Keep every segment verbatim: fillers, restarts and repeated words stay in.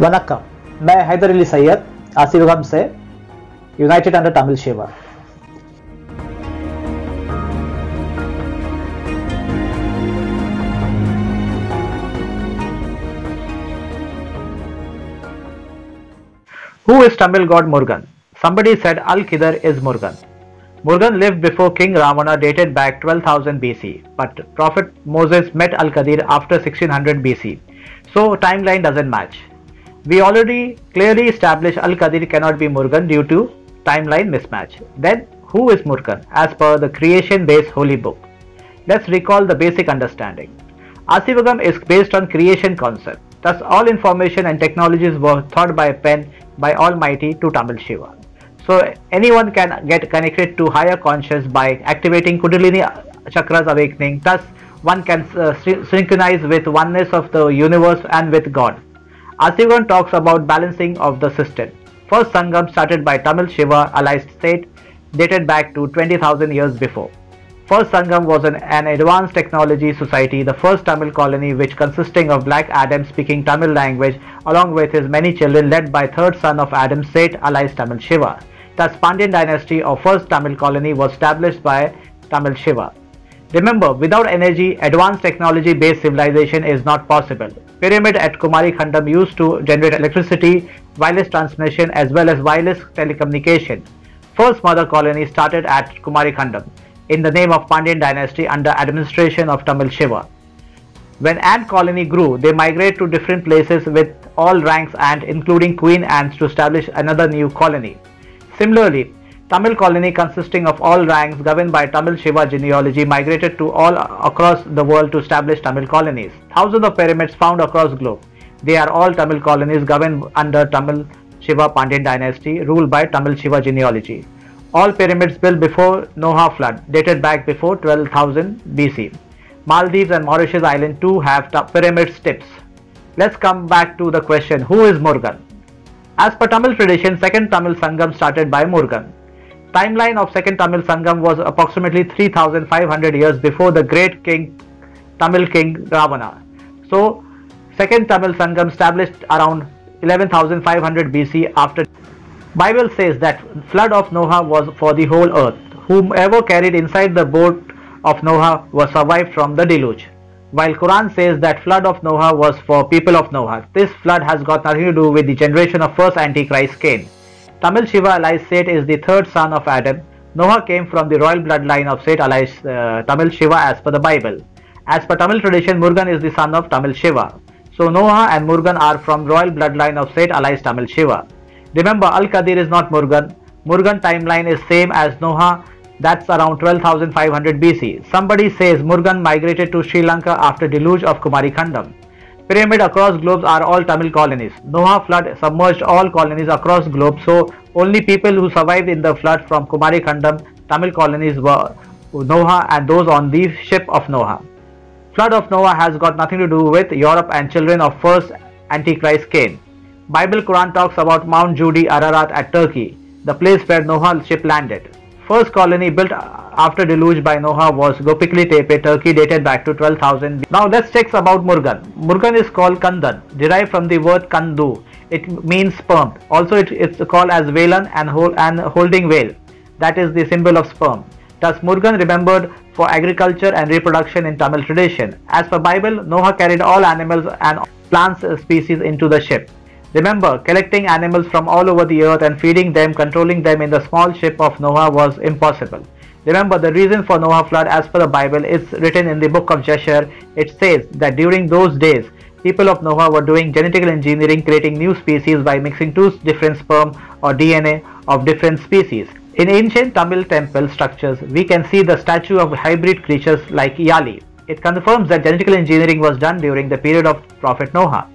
वनक्कम, मैं हैदर अली सैयद आसिवगम से, united under Tamil Shiva. Who is Tamil god Murugan? Somebody said Al Khidr is Murugan. Murugan lived before King Ravana, dated back twelve thousand B C, but Prophet Moses met Al Khidr after sixteen hundred B C, so timeline doesn't match. We already clearly established Al Khidr cannot be Murugan due to timeline mismatch. Then who is Murugan as per the creation-based holy book? Let's recall the basic understanding. Aasivagam is based on creation concept. Thus, all information and technologies were thought by a pen by Almighty to Tamil Shiva. So anyone can get connected to higher conscious by activating Kundalini Chakra's awakening. Thus, one can uh, synchronize with oneness of the universe and with God. Asivan talks about balancing of the system. First Sangam started by Tamil Shiva, Alai state, dated back to twenty thousand years before. First Sangam was an, an advanced technology society, the first Tamil colony which consisting of black Adam speaking Tamil language along with his many children, led by third son of Adam, Seth, Alaystamal Shiva. The Spandian dynasty or first Tamil colony was established by Tamil Shiva. Remember, without energy, advanced technology based civilization is not possible. Pyramid at Kumari Kandam used to generate electricity, wireless transmission as well as wireless telecommunication. First mother colony started at Kumari Kandam in the name of Pandyan dynasty under administration of Tamil Shiva. When ant colony grew, they migrated to different places with all ranks ant including queen ants to establish another new colony. Similarly, Tamil colony consisting of all ranks governed by Tamil Shiva genealogy migrated to all across the world to establish Tamil colonies. Thousands of pyramids found across globe. They are all Tamil colonies governed under Tamil Shiva Pandyan dynasty, ruled by Tamil Shiva genealogy. All pyramids built before Noah flood, dated back before twelve thousand B C. Maldives and Mauritius Island too have pyramid tips. Let's come back to the question, who is Murugan? As per Tamil tradition, second Tamil Sangam started by Murugan. Timeline of second Tamil Sangam was approximately three thousand five hundred years before the great king, Tamil king Ravana. So, second Tamil Sangam established around eleven thousand five hundred B C after. Bible says that flood of Noah was for the whole earth. Whomever carried inside the boat of Noah was survived from the deluge. While Quran says that flood of Noah was for people of Noah. This flood has got nothing to do with the generation of first Antichrist Cain. Tamil Shiva Alai Sayyad is the third son of Adam. Noah came from the royal bloodline of Seth Alai uh, Tamil Shiva as per the Bible. As per Tamil tradition, Murugan is the son of Tamil Shiva. So Noah and Murugan are from royal bloodline of Seth Alai Tamil Shiva. Remember, Al Khidr is not Murugan. Murugan timeline is same as Noah. That's around twelve thousand five hundred B C. Somebody says Murugan migrated to Sri Lanka after deluge of Kumari Kandam. Pyramid across globes are all Tamil colonies. Noah flood submerged all colonies across globe. So only people who survived in the flood from Kumari Kandam Tamil colonies were Noah and those on the ship of Noah. Flood of Noah has got nothing to do with Europe and children of first Antichrist Cain. Bible Quran talks about Mount Judi, Ararat at Turkey, the place where Noah's ship landed. First colony built after deluge by Noah was Gobekli Tepe, Turkey, dated back to twelve thousand. Now let's check about Murugan. Murugan is called Kandan, derived from the word Kandu. It means sperm. Also it is called as Velan and, hold, and holding whale. That is the symbol of sperm. Thus Murugan remembered for agriculture and reproduction in Tamil tradition. As per Bible, Noah carried all animals and plants species into the ship. Remember, collecting animals from all over the earth and feeding them, controlling them in the small ship of Noah was impossible. Remember, the reason for Noah flood as per the Bible is written in the book of Jasher. It says that during those days, people of Noah were doing genetic engineering, creating new species by mixing two different sperm or D N A of different species. In ancient Tamil temple structures, we can see the statue of hybrid creatures like Yali. It confirms that genetic engineering was done during the period of Prophet Noah.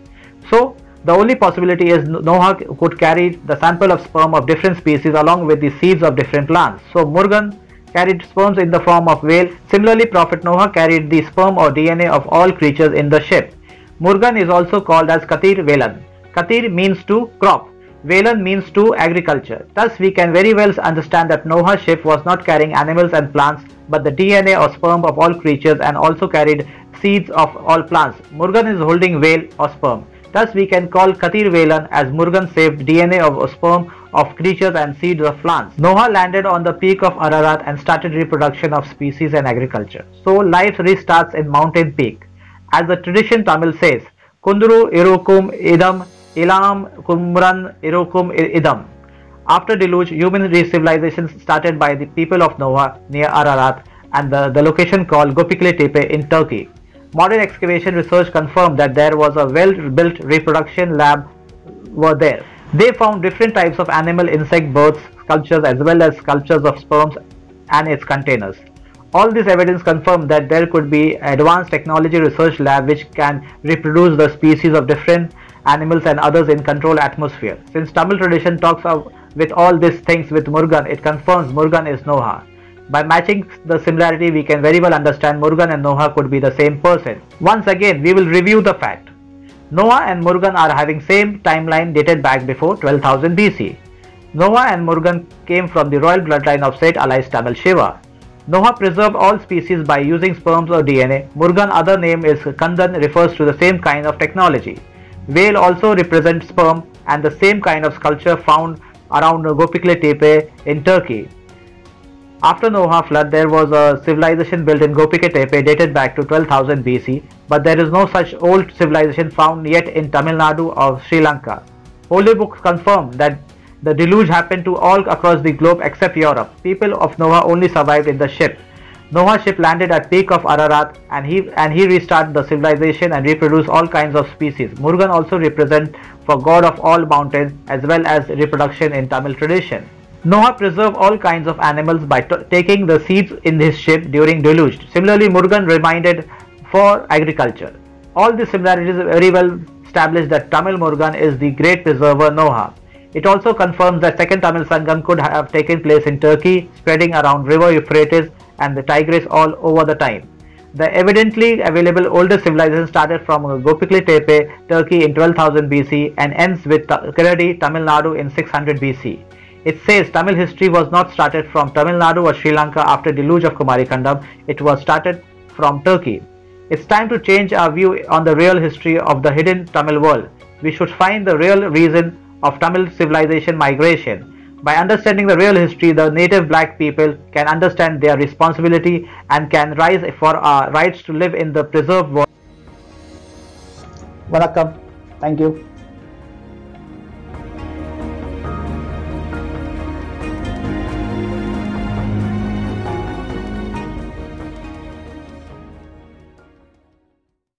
So, the only possibility is Noah could carry the sample of sperm of different species along with the seeds of different plants. So Murugan carried sperms in the form of whale. Similarly, Prophet Noah carried the sperm or D N A of all creatures in the ship. Murugan is also called as Kathir Velan. Kathir means to crop. Velan means to agriculture. Thus, we can very well understand that Noah's ship was not carrying animals and plants, but the D N A or sperm of all creatures and also carried seeds of all plants. Murugan is holding whale or sperm. Thus, we can call Kathir Velan as Murugan saved D N A of sperm of creatures and seeds of plants. Noah landed on the peak of Ararat and started reproduction of species and agriculture. So, life restarts in mountain peak. As the tradition Tamil says, Kunduru Irukum Idam Ilam Kumran Irukum Idam. After deluge, human civilization started by the people of Noah near Ararat and the, the location called Gobekli Tepe in Turkey. Modern excavation research confirmed that there was a well-built reproduction lab were there. They found different types of animal, insect, birds, sculptures as well as sculptures of sperms and its containers. All this evidence confirmed that there could be advanced technology research lab which can reproduce the species of different animals and others in controlled atmosphere. Since Tamil tradition talks of with all these things with Murugan, it confirms Murugan is Noah. By matching the similarity, we can very well understand Murugan and Noah could be the same person. Once again, we will review the fact. Noah and Murugan are having same timeline dated back before twelve thousand B C. Noah and Murugan came from the royal bloodline of Seth, Alai, Tamil Shiva. Noah preserved all species by using sperms or D N A. Murugan other name is Kandan refers to the same kind of technology. Whale also represents sperm and the same kind of sculpture found around Gobekli Tepe in Turkey. After Noah flood, there was a civilization built in Gobekli Tepe dated back to twelve thousand B C, but there is no such old civilization found yet in Tamil Nadu or Sri Lanka. Holy books confirm that the deluge happened to all across the globe except Europe. People of Noah only survived in the ship. Noah's ship landed at peak of Ararat and he and he restarted the civilization and reproduced all kinds of species. Murugan also represents for god of all mountains as well as reproduction in Tamil tradition. Noah preserved all kinds of animals by taking the seeds in his ship during deluge. Similarly, Murugan reminded for agriculture. All these similarities very well establish that Tamil Murugan is the great preserver Noah. It also confirms that second Tamil Sangam could have taken place in Turkey, spreading around river Euphrates and the Tigris all over the time. The evidently available oldest civilization started from Gobekli Tepe, Turkey in twelve thousand B C and ends with Keeladi, Tamil Nadu in six hundred B C. It says Tamil history was not started from Tamil Nadu or Sri Lanka after deluge of Kumari Kandam. It was started from Turkey. It's time to change our view on the real history of the hidden Tamil world. We should find the real reason of Tamil civilization migration. By understanding the real history, the native black people can understand their responsibility and can rise for our rights to live in the preserved world. Welcome. Thank you.